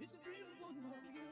It's really one more.